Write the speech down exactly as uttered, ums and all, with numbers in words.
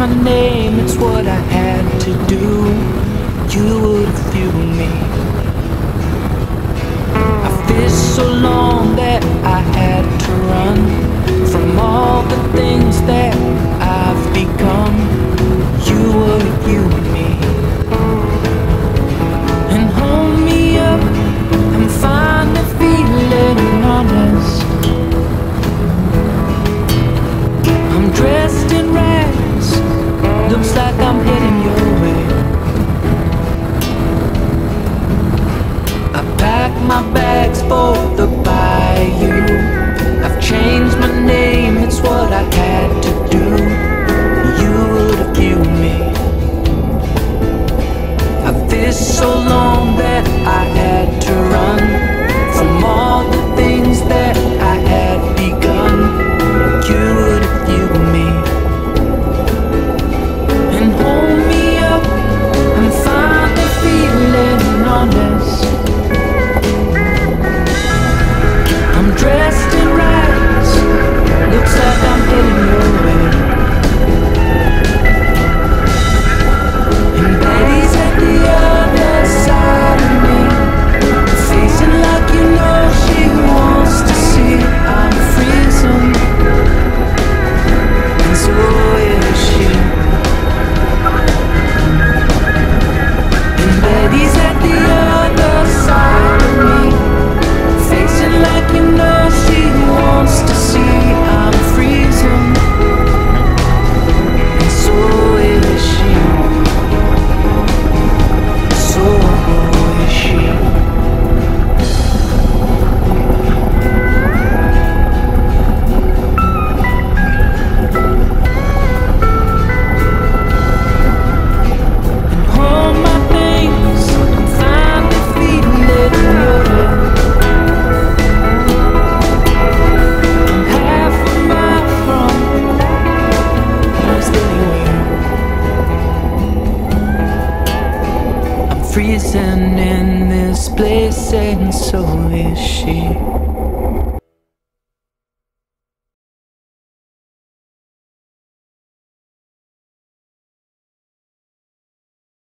my name, it's what I had to do. You would fuel me. I fished so long that I had to run from all the things that I've become. You would fuel me and hold me up and find me feeling honest. I'm dressed in rags, looks like I'm heading your way. I pack my bags for the bayou. I've changed my name, it's what I had to do. You would have killed me. I've fished so long that I had to run from all the things that I had begun. You would have killed me and hold me up and find me feeling honest. I'm dressed in rags, looks like I'm heading your way. And Betty's at the other side of me, facing like you know she wants to see. I'm freezing, and so is she. And Betty's at the other side of me, facing like you know she wants to see. I'm freezing, and so is she. So is she. Freezing in this place, and so is she.